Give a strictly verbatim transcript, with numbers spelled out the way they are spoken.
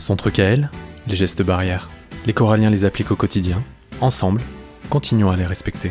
Son truc à elle, les gestes barrières. Les Coralliens les appliquent au quotidien. Ensemble, continuons à les respecter.